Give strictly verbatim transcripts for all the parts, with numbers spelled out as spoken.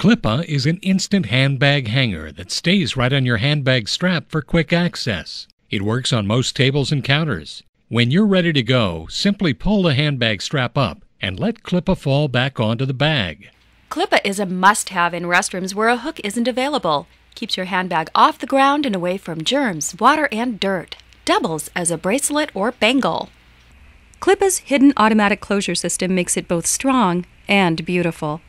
Clipa is an instant handbag hanger that stays right on your handbag strap for quick access. It works on most tables and counters. When you're ready to go, simply pull the handbag strap up and let Clipa fall back onto the bag. Clipa is a must-have in restrooms where a hook isn't available. Keeps your handbag off the ground and away from germs, water, and dirt. Doubles as a bracelet or bangle. Clipa's hidden automatic closure system makes it both strong and beautiful.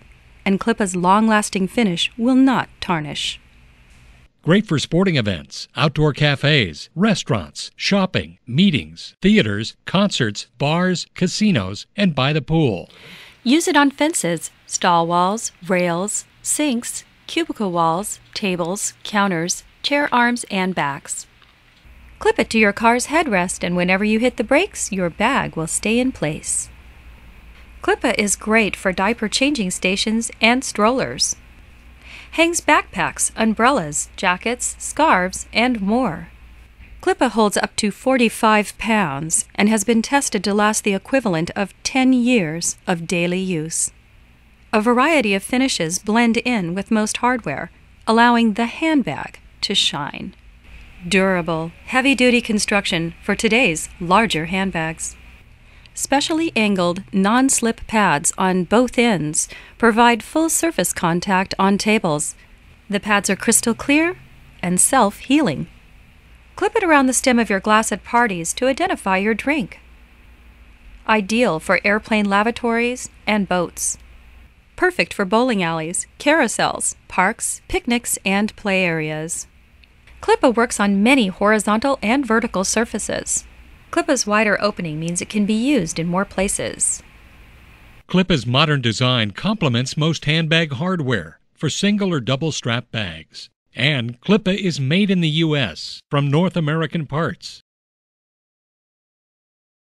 And Clipa's long-lasting finish will not tarnish. Great for sporting events, outdoor cafes, restaurants, shopping, meetings, theaters, concerts, bars, casinos, and by the pool. Use it on fences, stall walls, rails, sinks, cubicle walls, tables, counters, chair arms, and backs. Clip it to your car's headrest, and whenever you hit the brakes, your bag will stay in place. Clipa is great for diaper changing stations and strollers. Hangs backpacks, umbrellas, jackets, scarves, and more. Clipa holds up to forty-five pounds and has been tested to last the equivalent of ten years of daily use. A variety of finishes blend in with most hardware, allowing the handbag to shine. Durable, heavy-duty construction for today's larger handbags. Specially angled non-slip pads on both ends provide full surface contact on tables. The pads are crystal clear and self-healing. Clip it around the stem of your glass at parties to identify your drink. Ideal for airplane lavatories and boats. Perfect for bowling alleys, carousels, parks, picnics, and play areas. Clipa works on many horizontal and vertical surfaces. Clipa's wider opening means it can be used in more places. Clipa's modern design complements most handbag hardware for single or double strap bags. And Clipa is made in the U S from North American parts.